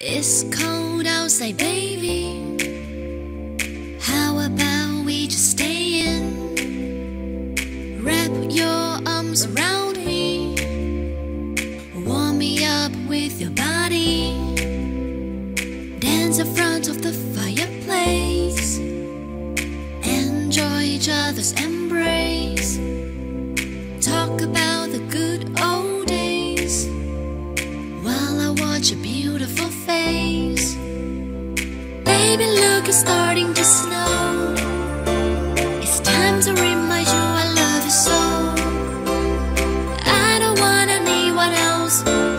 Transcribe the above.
It's cold outside, baby. How about we just stay in? Wrap your arms around me, warm me up with your body. Dance in front of the fireplace, enjoy each other's embrace. Talk about the good old days while I watch a beautiful face. Baby, look, it's starting to snow. It's time to remind you I love you so. I don't wanna need one else.